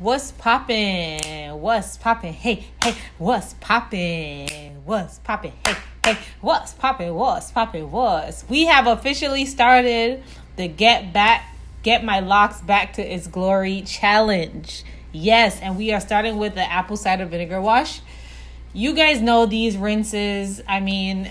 What's poppin'? What's poppin'? Hey, hey, what's poppin'? What's poppin'? Hey, hey, what's poppin'? What's poppin'? What's? We have officially started the Get My Locks Back to Its Glory challenge. Yes, and we are starting with the apple cider vinegar wash. You guys know these rinses. I mean,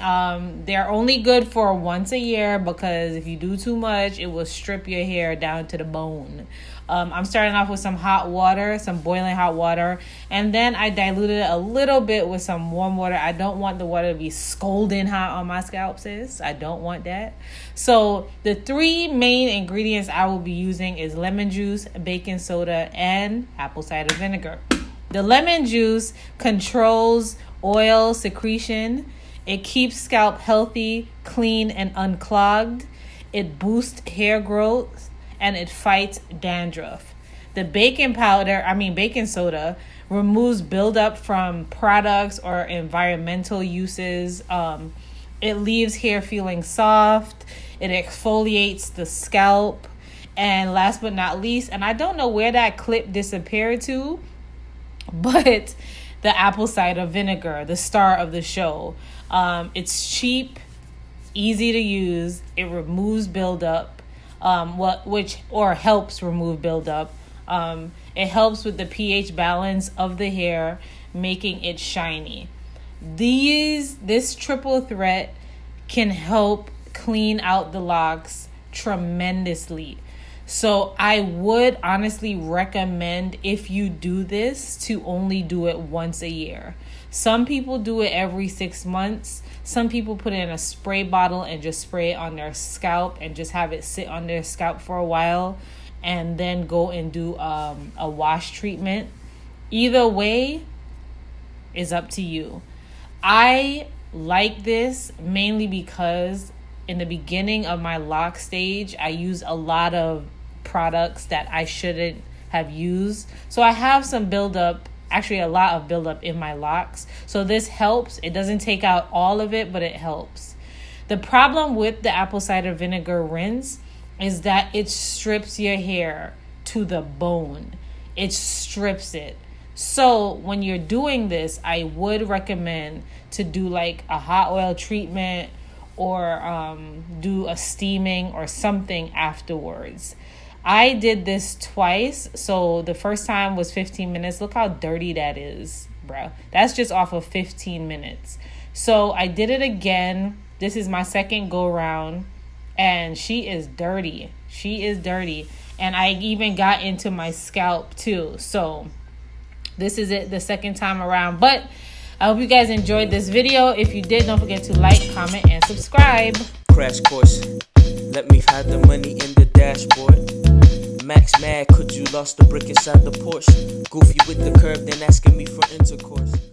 they're only good for once a year because if you do too much, it will strip your hair down to the bone. I'm starting off with some hot water, some boiling hot water, and then I diluted it a little bit with some warm water. I don't want the water to be scalding hot on my scalp, sis. I don't want that. So the three main ingredients I will be using is lemon juice, baking soda, and apple cider vinegar. The lemon juice controls oil secretion. It keeps scalp healthy, clean, and unclogged. It boosts hair growth, and it fights dandruff. The baking soda removes buildup from products or environmental uses. It leaves hair feeling soft. It exfoliates the scalp. And last but not least, and I don't know where that clip disappeared to, but the apple cider vinegar, the star of the show. It's cheap, easy to use. It removes buildup. Helps remove buildup. It helps with the pH balance of the hair, making it shiny. This triple threat can help clean out the locks tremendously. So I would honestly recommend, if you do this, to only do it once a year. Some people do it every 6 months. Some people put it in a spray bottle and just spray it on their scalp and just have it sit on their scalp for a while and then go and do a wash treatment. Either way is up to you. I like this mainly because in the beginning of my lock stage, I used a lot of products that I shouldn't have used. So I have some buildup. Actually, a lot of buildup in my locks. So this helps. It doesn't take out all of it, but it helps. The problem with the apple cider vinegar rinse is that it strips your hair to the bone. It strips it. So when you're doing this, I would recommend to do like a hot oil treatment or do a steaming or something afterwards. I did this twice. So the first time was 15 minutes. Look how dirty that is, bro. That's just off of 15 minutes. So I did it again. This is my second go round. And she is dirty. She is dirty. And I even got into my scalp too. So this is it the second time around. But I hope you guys enjoyed this video. If you did, don't forget to like, comment, and subscribe. Crash course. Let me hide the money in the dashboard. Max mad, could you lost the brick inside the Porsche? Goofy with the curve, then asking me for intercourse.